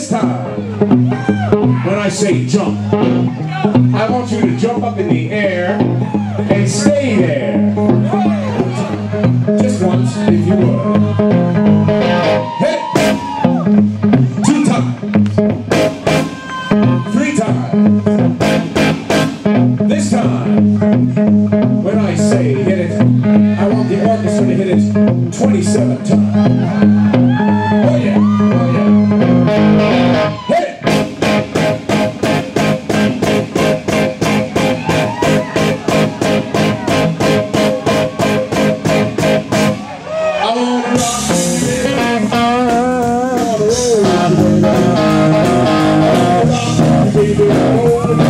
this time, when I say jump, I want you to jump up in the air and stay there. Just once, if you would. Hey! 2 times, 3 times. This time, when I say hit it, I want the orchestra to hit it 27 times. Oh yeah, oh yeah. Hit it! I want to rock, baby. I want to rock, baby.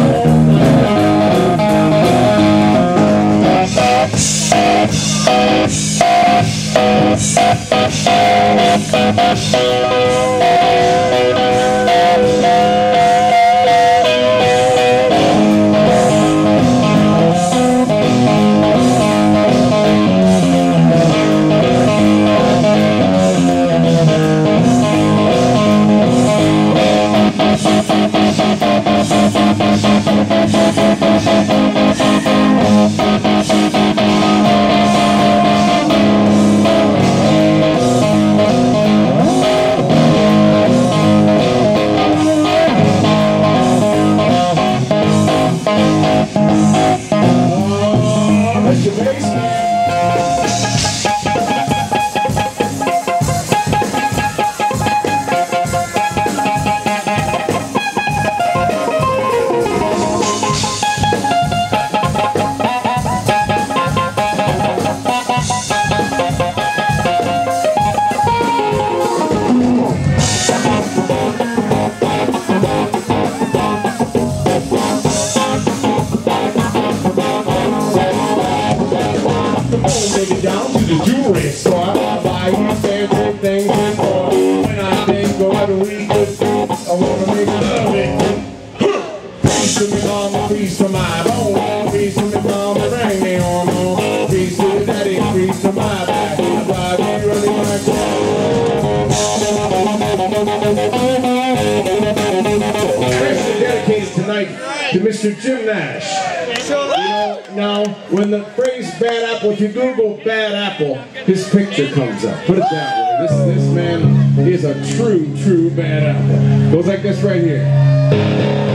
Down to the jewelry store, I buy you favorite things and more. When I think God we good food, I want to make love it. Peace to me mama, peace to my bone. Peace to me mama, bring me on home. Peace to me daddy, peace to my back. I buy me really my clothes. Actually dedicates tonight to Mr. Jim Nash. Now, when the phrase bad apple, if you Google bad apple, his picture comes up. Put it that way. This man is a true bad apple. Goes like this right here.